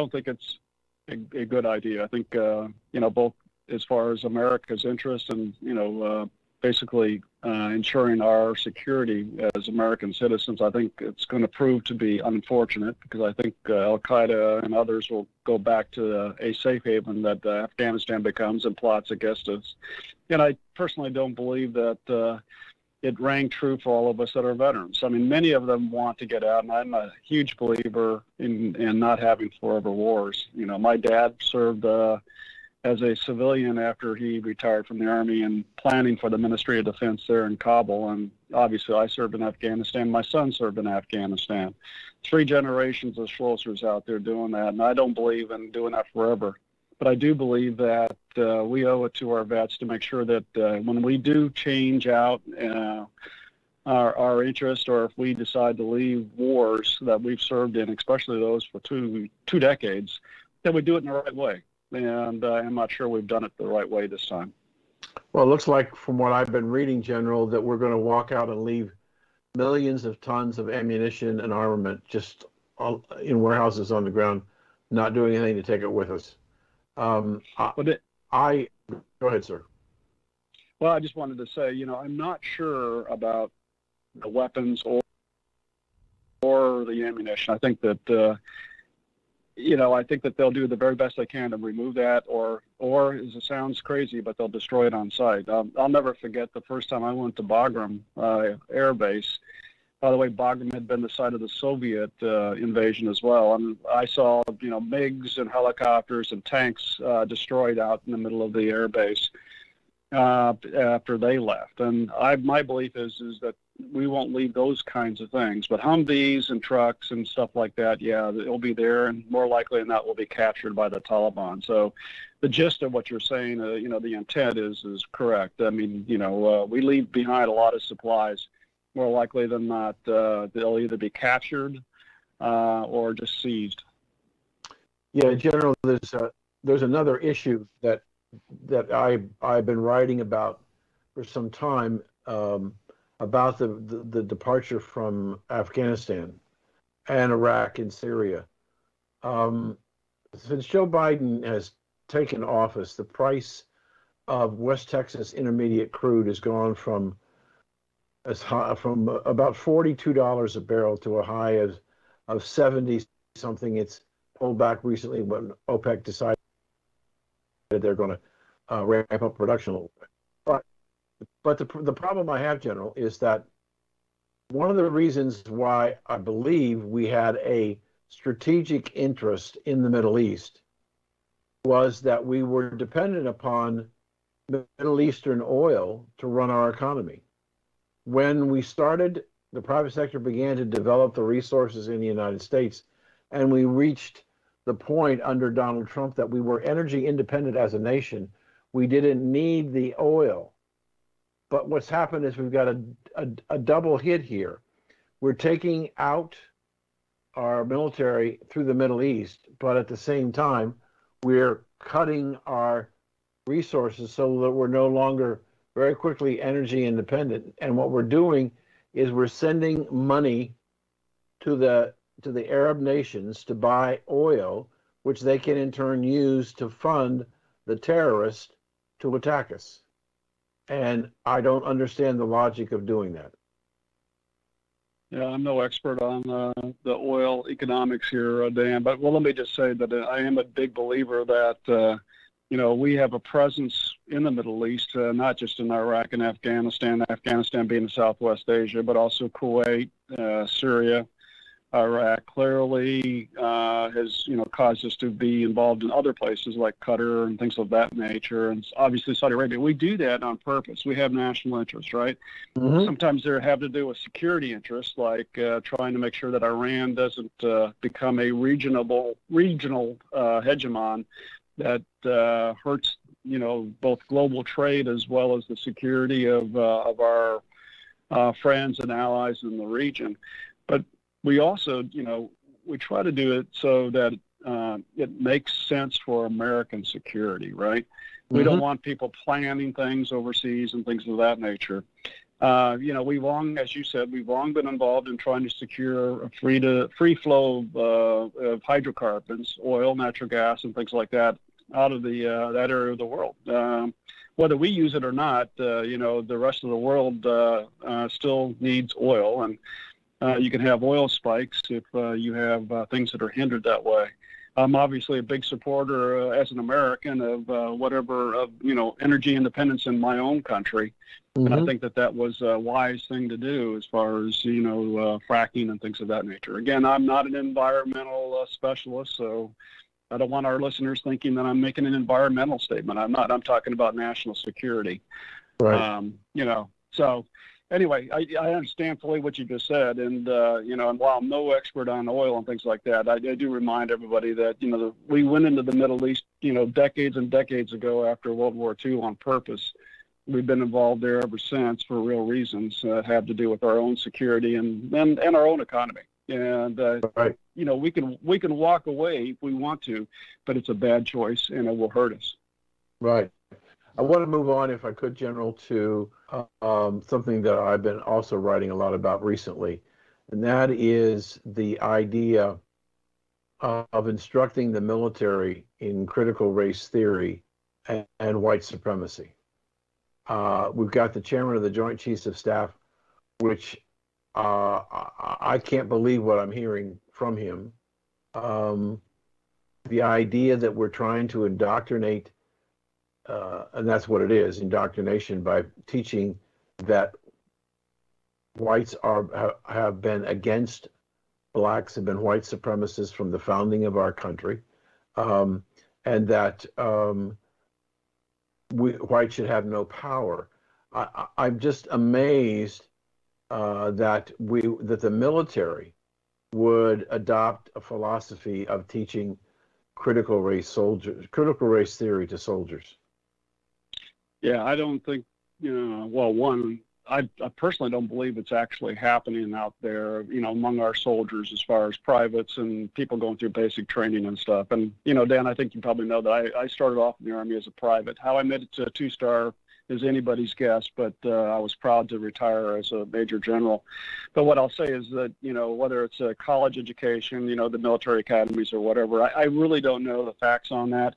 don't think it's a good idea. I think, both as far as America's interest and, ensuring our security as American citizens, I think it's going to prove to be unfortunate, because I think Al-Qaeda and others will go back to a safe haven that Afghanistan becomes and plots against us. And I personally don't believe that it rang true for all of us that are veterans. I mean, many of them want to get out, and I'm a huge believer in not having forever wars. You know, my dad served as a civilian after he retired from the Army and planning for the Ministry of Defense there in Kabul. And obviously I served in Afghanistan. My son served in Afghanistan. 3 generations of Schloessers out there doing that. And I don't believe in doing that forever. But I do believe that we owe it to our vets to make sure that when we do change out our interest, or if we decide to leave wars that we've served in, especially those for two decades, that we do it in the right way. And I'm not sure we've done it the right way this time. Well, it looks like, from what I've been reading, General, that we're going to walk out and leave millions of tons of ammunition and armament just in warehouses on the ground, not doing anything to take it with us. Go ahead, sir. Well, I just wanted to say, I'm not sure about the weapons or the ammunition. I think that, I think that they'll do the very best they can to remove that, or as it sounds crazy, but they'll destroy it on site. I'll never forget the first time I went to Bagram Air Base. By the way, Bagram had been the site of the Soviet invasion as well. And I saw, MiGs and helicopters and tanks destroyed out in the middle of the air base after they left. And my belief is that we won't leave those kinds of things. But Humvees and trucks and stuff like that, yeah, it'll be there. And more likely than not, will be captured by the Taliban. So the gist of what you're saying, the intent is correct. I mean, we leave behind a lot of supplies. More likely than not, they'll either be captured or just seized. Yeah, General, there's another issue that I've been writing about for some time, about the departure from Afghanistan and Iraq and Syria. Since Joe Biden has taken office, the price of West Texas intermediate crude has gone from about $42 a barrel to a high of 70-something. It's pulled back recently when OPEC decided they're going to ramp up production a little bit. But the problem I have, General, is that one of the reasons why I believe we had a strategic interest in the Middle East was that we were dependent upon Middle Eastern oil to run our economy. When we started, the private sector began to develop the resources in the United States, and we reached the point under Donald Trump that we were energy independent as a nation. We didn't need the oil. But what's happened is we've got a double hit here. We're taking out our military through the Middle East, but at the same time, we're cutting our resources so that we're no longer very quickly energy independent. And what we're doing is we're sending money to the Arab nations to buy oil, which they can in turn use to fund the terrorists to attack us. And I don't understand the logic of doing that. Yeah, I'm no expert on the oil economics here, Dan, but let me just say that I am a big believer that we have a presence in the Middle East, not just in Iraq and Afghanistan, Afghanistan being in Southwest Asia, but also Kuwait, Syria, Iraq, clearly has caused us to be involved in other places like Qatar and things of that nature, and obviously Saudi Arabia. We do that on purpose. We have national interests, right? Mm-hmm. Sometimes they have to do with security interests, like trying to make sure that Iran doesn't become a regional hegemon that hurts, both global trade as well as the security of our friends and allies in the region. But we also, we try to do it so that it makes sense for American security, right? Mm-hmm. We don't want people planning things overseas and things of that nature. We've long, as you said, we've long been involved in trying to secure a free flow of hydrocarbons, oil, natural gas, and things like that out of that area of the world. Whether we use it or not, the rest of the world still needs oil, and you can have oil spikes if you have things that are hindered that way. I'm obviously a big supporter as an American of energy independence in my own country. Mm-hmm. And I think that was a wise thing to do as far as, fracking and things of that nature. Again, I'm not an environmental specialist, so I don't want our listeners thinking that I'm making an environmental statement. I'm not. I'm talking about national security. Right. So anyway, I understand fully what you just said. And, and while I'm no expert on oil and things like that, I do remind everybody that, we went into the Middle East, decades and decades ago after World War II on purpose. We've been involved there ever since for real reasons that have to do with our own security and our own economy. And, right. We can walk away if we want to, but it's a bad choice and it will hurt us. Right. I want to move on, if I could, General, to something that I've been also writing a lot about recently, and that is the idea of instructing the military in critical race theory and white supremacy. We've got the chairman of the Joint Chiefs of Staff, which I can't believe what I'm hearing from him. The idea that we're trying to indoctrinate, and that's what it is, indoctrination, by teaching that whites have been against blacks, have been white supremacists from the founding of our country, and that white should have no power. I'm just amazed that the military would adopt a philosophy of teaching critical race theory to soldiers. Yeah, I don't think, I personally don't believe it's actually happening out there, among our soldiers as far as privates and people going through basic training and stuff. And, Dan, I think you probably know that I started off in the Army as a private. How I made it to a 2-star is anybody's guess, but I was proud to retire as a major general. But what I'll say is that, whether it's a college education, the military academies or whatever, I really don't know the facts on that.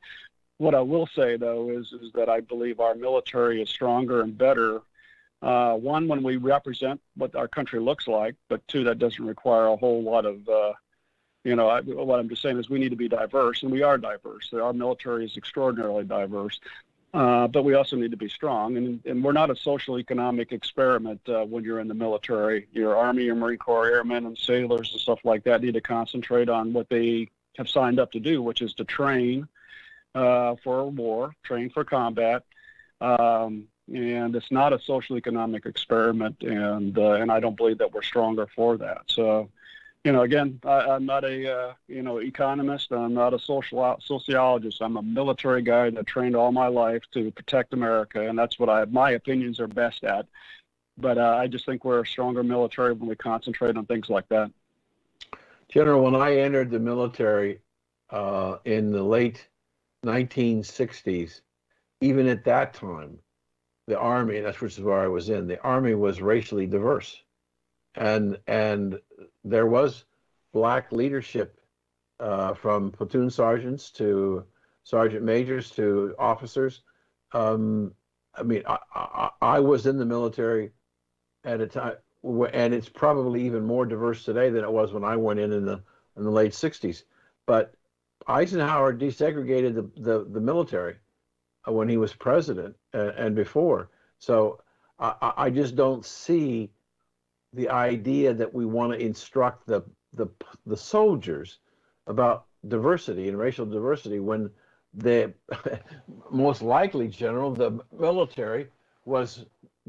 What I will say, though, is that I believe our military is stronger and better, one, when we represent what our country looks like, but two, that doesn't require a whole lot of, what I'm just saying is we need to be diverse, and we are diverse. Our military is extraordinarily diverse, but we also need to be strong, and we're not a social economic experiment when you're in the military. Your Army, your Marine Corps, airmen, and sailors and stuff like that need to concentrate on what they have signed up to do, which is to train for war, train for combat, and it's not a social economic experiment, and I don't believe that we're stronger for that. So, again, I'm not a economist. I'm not a sociologist. I'm a military guy that trained all my life to protect America, and that's what my opinions are best at. But I just think we're a stronger military when we concentrate on things like that. General, when I entered the military in the late 1960s, even at that time, the Army, and that's which is where I was in, the Army was racially diverse. And there was black leadership from platoon sergeants to sergeant majors to officers. I was in the military at a time, and it's probably even more diverse today than it was when I went in the late 60s. But Eisenhower desegregated the military when he was president and before. So I just don't see the idea that we want to instruct the soldiers about diversity and racial diversity when they most likely, General, the military was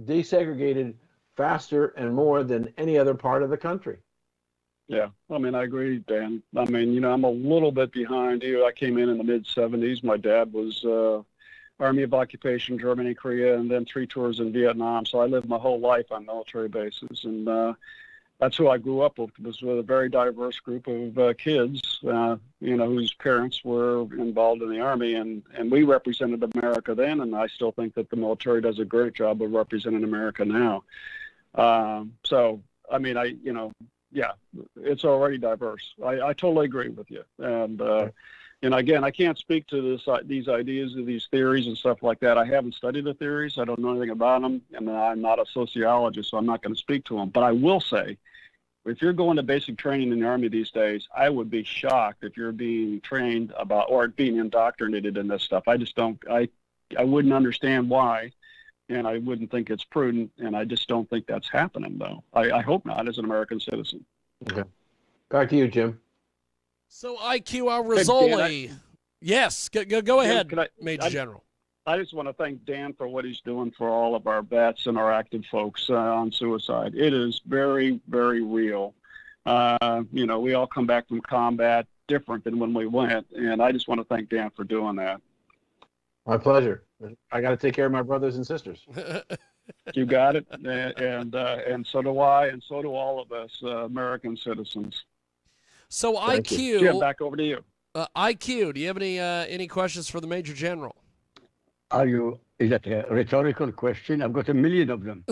desegregated faster and more than any other part of the country. Yeah, I agree, Dan. I'm a little bit behind you. I came in the mid-70s. My dad was Army of Occupation, Germany, Korea, and then 3 tours in Vietnam. So I lived my whole life on military bases, and that's who I grew up with. It was with a very diverse group of kids, whose parents were involved in the Army, and we represented America then, and I still think that the military does a great job of representing America now. So, I mean, yeah, it's already diverse. I totally agree with you. And again, I can't speak to these ideas of these theories and stuff like that. I haven't studied the theories. I don't know anything about them. And I'm not a sociologist, so I'm not going to speak to them. But I will say, if you're going to basic training in the Army these days, I would be shocked if you're being trained about or being indoctrinated in this stuff. I just don't, I wouldn't understand why, and I wouldn't think it's prudent, and I just don't think that's happening, though. I hope not, as an American citizen. Okay. Back to you, Jim. So IQ al-Rassooli. Yes, go ahead, Dan, Major General. I just want to thank Dan for what he's doing for all of our vets and our active folks on suicide. It is very, very real. You know, we all come back from combat different than when we went, and I just want to thank Dan for doing that. My pleasure. I got to take care of my brothers and sisters. You got it, and so do I, and so do all of us American citizens. So thank IQ, Jim, back over to you. IQ, do you have any questions for the Major General? Is that a rhetorical question? I've got a million of them.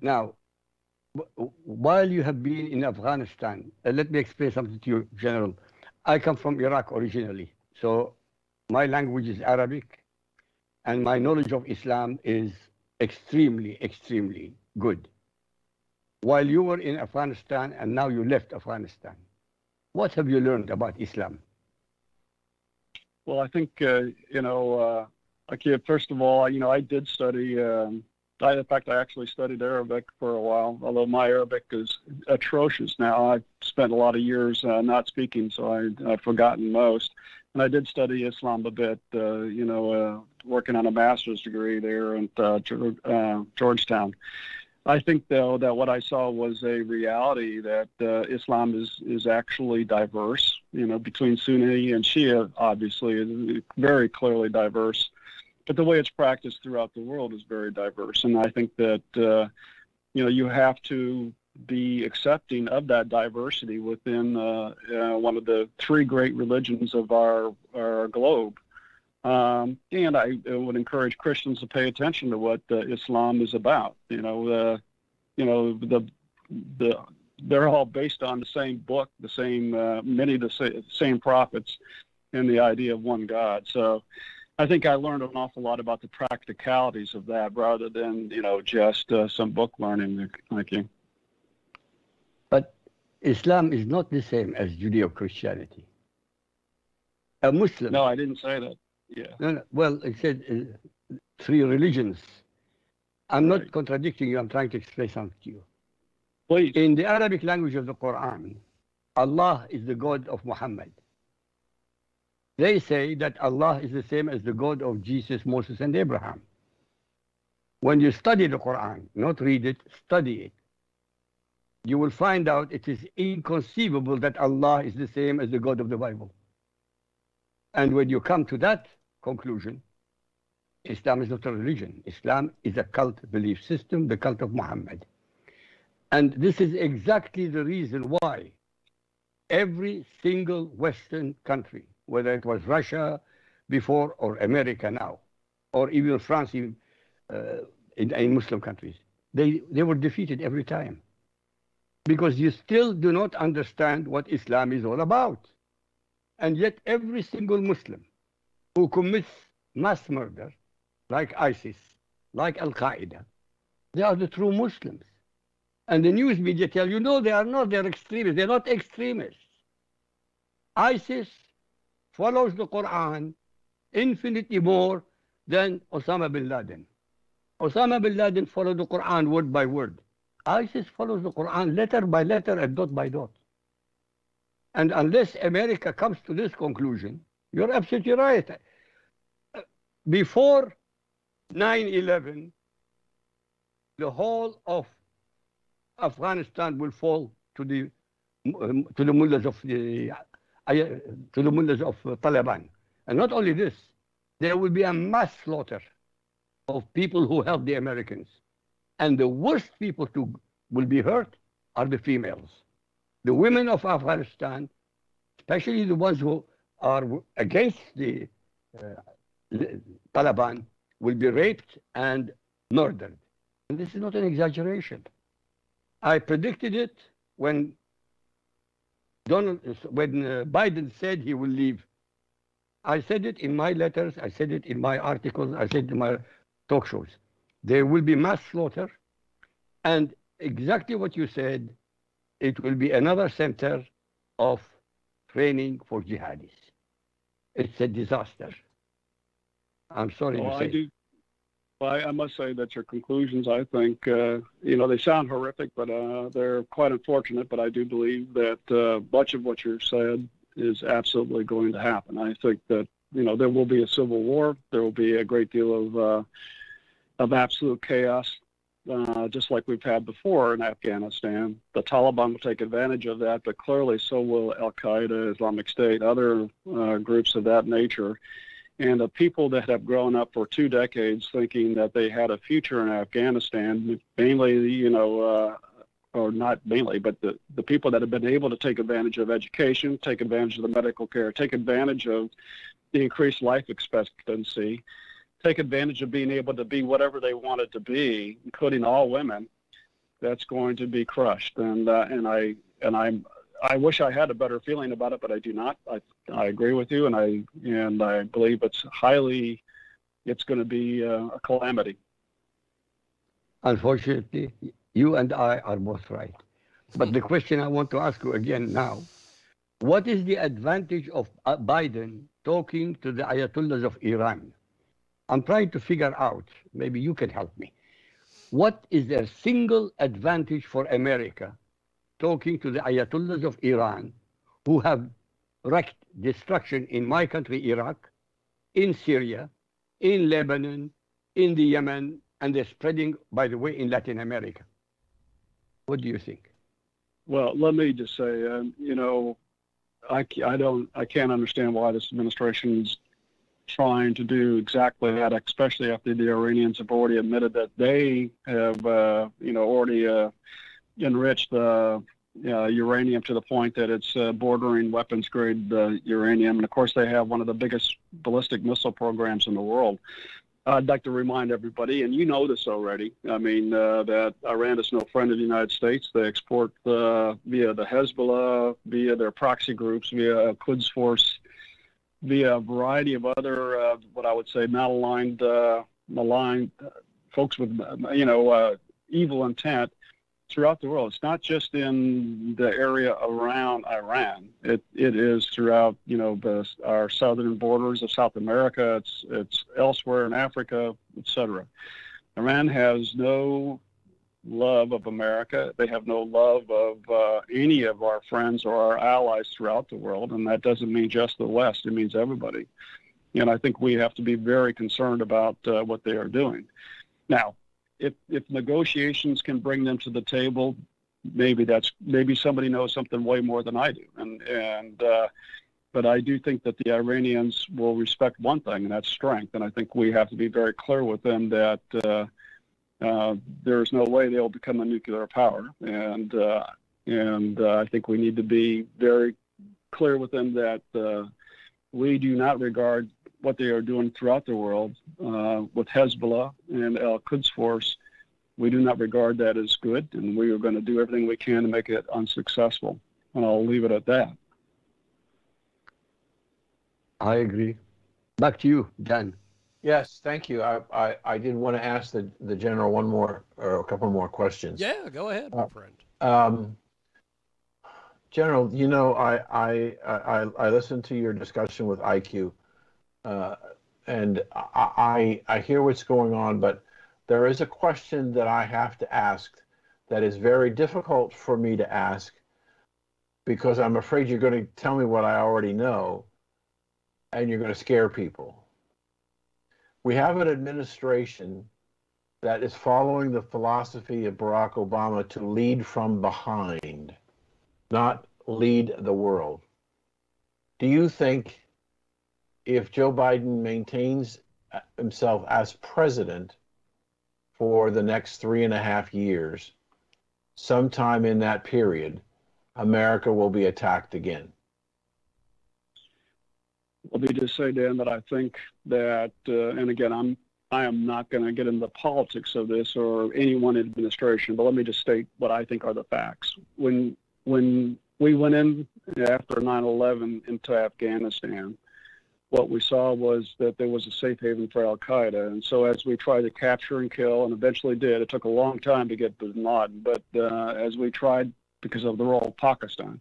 Now, while you have been in Afghanistan, let me explain something to you, General. I come from Iraq originally, so my language is Arabic, and my knowledge of Islam is extremely, extremely good. While you were in Afghanistan and now you left Afghanistan, what have you learned about Islam? Well, I think, first of all, I did study, in fact, I actually studied Arabic for a while, although my Arabic is atrocious now. I've spent a lot of years not speaking, so I've forgotten most. And I did study Islam a bit, working on a master's degree there in Georgetown. I think, though, that what I saw was a reality that Islam is actually diverse, between Sunni and Shia, obviously, is very clearly diverse. But the way it's practiced throughout the world is very diverse. And I think that, you have to be accepting of that diversity within one of the three great religions of our globe. And I would encourage Christians to pay attention to what Islam is about. They're all based on the same book, the same same prophets, and the idea of one God. So, I think I learned an awful lot about the practicalities of that, rather than just some book learning like you. But Islam is not the same as Judeo-Christianity. A Muslim. No, I didn't say that. Yeah. No. Well, it said three religions. I'm not contradicting you. I'm trying to explain something to you. Please. In the Arabic language of the Quran, Allah is the God of Muhammad. They say that Allah is the same as the God of Jesus, Moses, and Abraham. When you study the Quran, not read it, study it, you will find out it is inconceivable that Allah is the same as the God of the Bible. And when you come to that conclusion, Islam is not a religion. Islam is a cult belief system, the cult of Muhammad. And this is exactly the reason why every single Western country, whether it was Russia before or America now, or even France in Muslim countries, they were defeated every time. Because you still do not understand what Islam is all about. And yet every single Muslim who commits mass murder, like ISIS, like Al-Qaeda, they are the true Muslims. And the news media tell you, no, they are not, they're extremists. They're not extremists. ISIS follows the Quran infinitely more than Osama bin Laden. Osama bin Laden followed the Quran word by word. ISIS follows the Quran letter by letter and dot by dot. And unless America comes to this conclusion, you're absolutely right. Before 9/11, the whole of Afghanistan will fall to the mullahs of Taliban. And not only this, there will be a mass slaughter of people who help the Americans. And the worst people to will be hurt are the females. The women of Afghanistan, especially the ones who are against the Taliban, will be raped and murdered. And this is not an exaggeration. I predicted it when Biden said he will leave. I said it in my letters, I said it in my articles, I said it in my talk shows. There will be mass slaughter, and exactly what you said, it will be another center of training for jihadists. It's a disaster. I'm sorry to say. I must say that your conclusions, I think, you know, they sound horrific, but they're quite unfortunate. But I do believe that much of what you've said is absolutely going to happen. I think that, you know, there will be a civil war. There will be a great deal of absolute chaos, just like we've had before in Afghanistan. The Taliban will take advantage of that, but clearly so will Al-Qaeda, Islamic State, other groups of that nature. And the people that have grown up for 2 decades thinking that they had a future in Afghanistan, mainly, you know, or not mainly, but the people that have been able to take advantage of education, take advantage of the medical care, take advantage of the increased life expectancy, take advantage of being able to be whatever they wanted to be, including all women, that's going to be crushed. And I wish I had a better feeling about it, but I do not. I agree with you, and I believe it's going to be a calamity. Unfortunately, you and I are both right. But the question I want to ask you again now, what is the advantage of Biden talking to the Ayatollahs of Iran? I'm trying to figure out, maybe you can help me. What is their single advantage for America talking to the Ayatollahs of Iran, who have wreaked destruction in my country, Iraq, in Syria, in Lebanon, in the Yemen, and they're spreading, by the way, in Latin America? What do you think? Well, let me just say, you know, I can't understand why this administration's trying to do exactly that, especially after the Iranians have already admitted that they have, you know, already enriched uranium to the point that it's bordering weapons-grade uranium. And, of course, they have one of the biggest ballistic missile programs in the world. I'd like to remind everybody, and you know this already, I mean, that Iran is no friend of the United States. They export via the Hezbollah, via their proxy groups, via Quds Force, via a variety of other, what I would say, maligned folks with, you know, evil intent throughout the world. It's not just in the area around Iran. It is throughout, you know, our southern borders of South America. It's elsewhere in Africa, etc. Iran has no love of America. They have no love of any of our friends or our allies throughout the world, and that doesn't mean just the West. It means everybody. And I think we have to be very concerned about what they are doing. Now, if negotiations can bring them to the table, maybe somebody knows something way more than I do. But I do think that the Iranians will respect one thing, and that's strength. And I think we have to be very clear with them that there is no way they'll become a nuclear power. And I think we need to be very clear with them that we do not regard what they are doing throughout the world with Hezbollah and Al-Quds Force. We do not regard that as good, and we are going to do everything we can to make it unsuccessful. And I'll leave it at that. I agree. Back to you, Dan. Yes, thank you. I did want to ask the general one more, or a couple more questions. Yeah, go ahead, my friend. General, you know, I listened to your discussion with IQ. And I hear what's going on, but there is a question that I have to ask that is very difficult for me to ask because I'm afraid you're going to tell me what I already know and you're going to scare people. We have an administration that is following the philosophy of Barack Obama to lead from behind, not lead the world. Do you think, if Joe Biden maintains himself as president for the next 3.5 years, sometime in that period, America will be attacked again? Let me just say, Dan, that I think that, and again, I'm I am not going to get into the politics of this or any one administration, but let me just state what I think are the facts. When we went in after 9/11 into Afghanistan, what we saw was that there was a safe haven for Al-Qaeda. And so as we tried to capture and kill, and eventually did, it took a long time to get bin Laden, but as we tried, because of the role of Pakistan,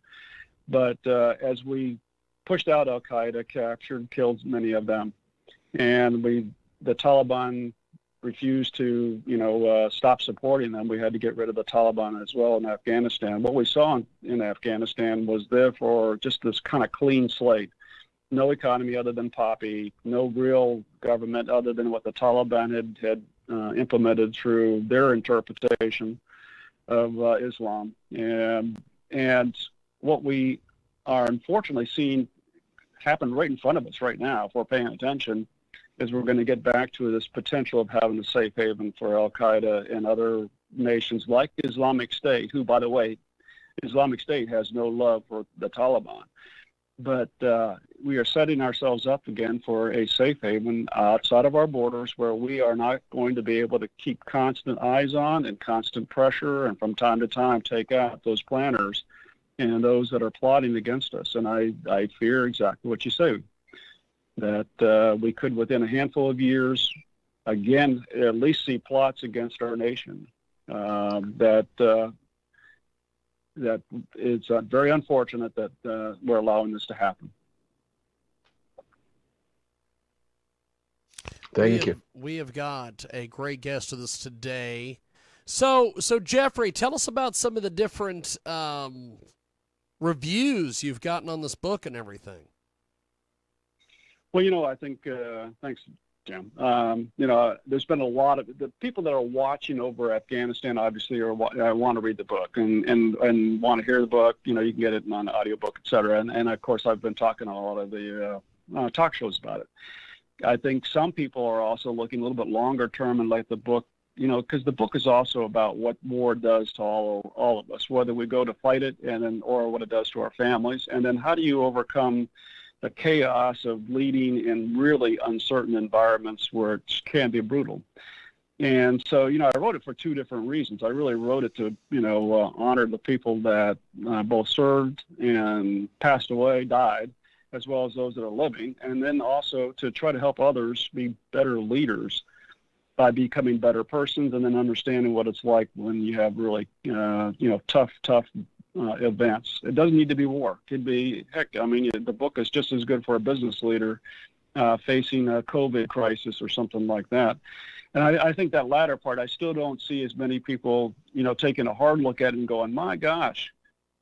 but as we pushed out Al-Qaeda, captured, killed many of them, and the Taliban refused to, stop supporting them. We had to get rid of the Taliban as well in Afghanistan. What we saw in Afghanistan was therefore just this kind of clean slate. No economy other than poppy, no real government other than what the Taliban had implemented through their interpretation of Islam. And what we are unfortunately seeing happen right in front of us right now, if we're paying attention, is we're going to get back to this potential of having a safe haven for Al-Qaeda and other nations like Islamic State, who, by the way, Islamic State has no love for the Taliban. But we are setting ourselves up again for a safe haven outside of our borders, where we are not going to be able to keep constant eyes on and constant pressure, and from time to time take out those planners and those that are plotting against us. And I fear exactly what you say, that we could, within a handful of years, again, at least see plots against our nation. That it's very unfortunate that we're allowing this to happen. Thank you. We have got a great guest with us today. So Jeffrey, tell us about some of the different reviews you've gotten on this book and everything. Well, I think, thanks, Jim. There's been a lot of the people that are watching over Afghanistan, obviously, want to read the book and want to hear the book. You can get it on audiobook, et cetera. And of course, I've been talking on a lot of the talk shows about it. I think some people are also looking a little bit longer term and like the book, because the book is also about what war does to all of us, whether we go to fight it or what it does to our families. And then how do you overcome the chaos of leading in really uncertain environments where it can be brutal. And so, I wrote it for two different reasons. I really wrote it to, honor the people that both served and passed away, died, as well as those that are living, and then also to try to help others be better leaders by becoming better persons, and then understanding what it's like when you have really, tough events. It doesn't need to be war. It could be, the book is just as good for a business leader facing a COVID crisis or something like that. And I think that latter part, I still don't see as many people, taking a hard look at it and going, my gosh,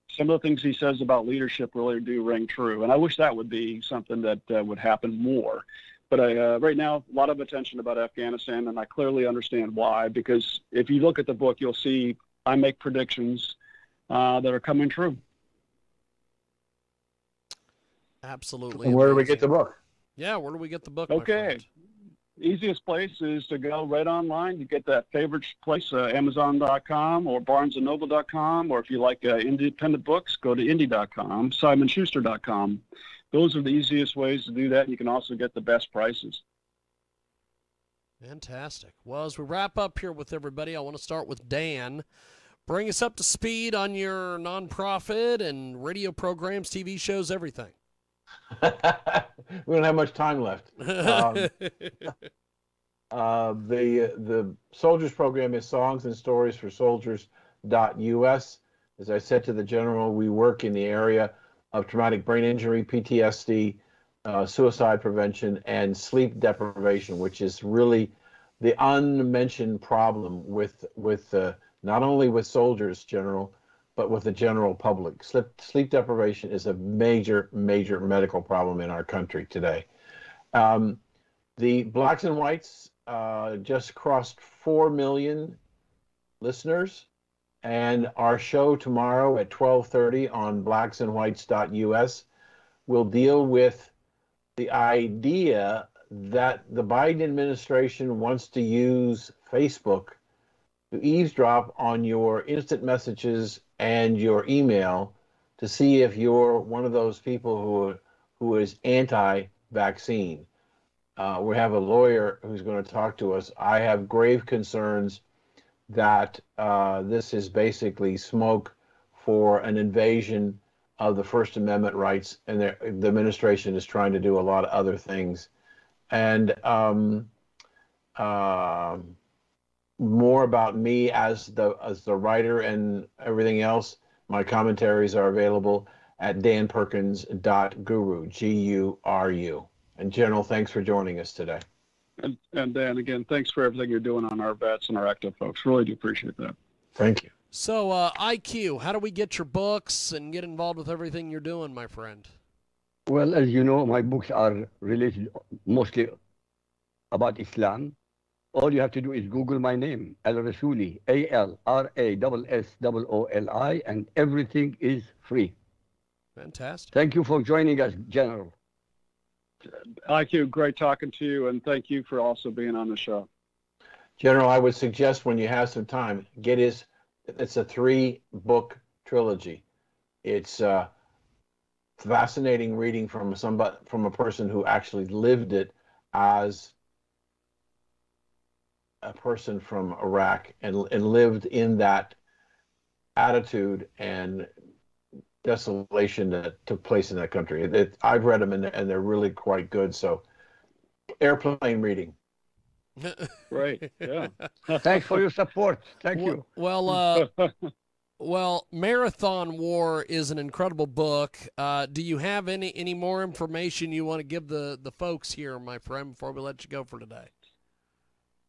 some of the things he says about leadership really do ring true. And I wish that would be something that would happen more. But right now, a lot of attention about Afghanistan, and I clearly understand why, because if you look at the book, you'll see I make predictions that are coming true. Absolutely. And where do we get the book? Yeah, where do we get the book? Okay. Easiest place is to go right online. You get that favorite place, Amazon.com or BarnesandNoble.com, or if you like independent books, go to Indie.com, SimonSchuster.com. Those are the easiest ways to do that. You can also get the best prices. Fantastic. Well, as we wrap up here with everybody, I want to start with Dan. Bring us up to speed on your nonprofit and radio programs, TV shows, everything. We don't have much time left. The Soldiers program is Songs and Stories for Soldiers.us. As I said to the general, we work in the area of traumatic brain injury, PTSD, suicide prevention, and sleep deprivation, which is really the unmentioned problem with not only with soldiers, General, but with the general public. Sleep deprivation is a major, major medical problem in our country today. The Blacks and Whites just crossed 4 million listeners, and our show tomorrow at 12:30 on blacksandwhites.us will deal with the idea that the Biden administration wants to use Facebook to eavesdrop on your instant messages and your email to see if you're one of those people who is anti-vaccine. We have a lawyer who's going to talk to us. I have grave concerns that this is basically smoke for an invasion of the First Amendment rights, and the administration is trying to do a lot of other things. And more about me as the writer and everything else. My commentaries are available at danperkins.guru, G-U-R-U. And General, thanks for joining us today. And Dan, again, thanks for everything you're doing on our vets and our active folks. Really do appreciate that. Thank you. So, IQ, how do we get your books and get involved with everything you're doing, my friend? Well, as you know, my books are related mostly about Islam. All you have to do is Google my name, Al-Rassooli, A-L-R-A-S-S-O-O-L-I, and everything is free. Fantastic. Thank you for joining us, General. IQ, great talking to you, and thank you for also being on the show. General, I would suggest when you have some time, get his... It's a three-book trilogy. It's fascinating reading from somebody, from a person who actually lived it as a person from Iraq and lived in that attitude and desolation that took place in that country. I've read them, and they're really quite good. So, airplane reading. Right. Yeah. Thanks for your support. Thank you. Well, Marathon War is an incredible book. Do you have any more information you want to give the folks here, my friend, before we let you go for today?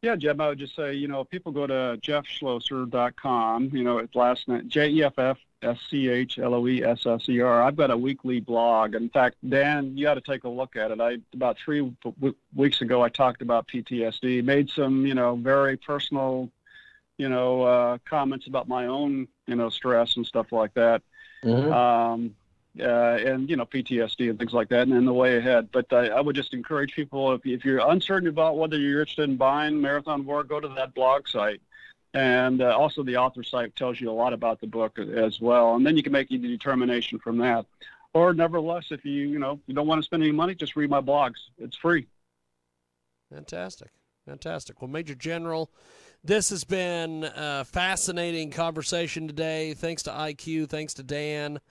Yeah, Jeff, I would just say, you know, if people go to jeffschloesser.com, you know, it's last name J-E-F-F-S-C-H-L-O-E-S-S-E-R. I've got a weekly blog. In fact, Dan, you ought to take a look at it. About 3 weeks ago, I talked about PTSD, made some, you know, very personal, you know, comments about my own, you know, stress and stuff like that. Mm-hmm. And, you know, PTSD and things like that, and the way ahead. But I would just encourage people, if you're uncertain about whether you're interested in buying Marathon War, go to that blog site. And also the author site tells you a lot about the book as well. And then you can make the determination from that. Or nevertheless, if you don't want to spend any money, just read my blogs. It's free. Fantastic. Fantastic. Well, Major General, this has been a fascinating conversation today. Thanks to IQ. Thanks to Dan.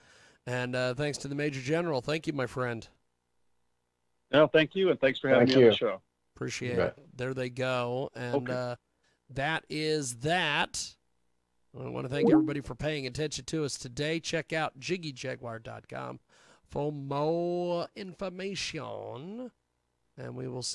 And thanks to the Major General. Thank you, my friend. No, thank you. And thanks for having me on the show. Appreciate it. There they go. And okay. That is that. I want to thank everybody for paying attention to us today. Check out JiggyJaguar.com for more information. And we will see.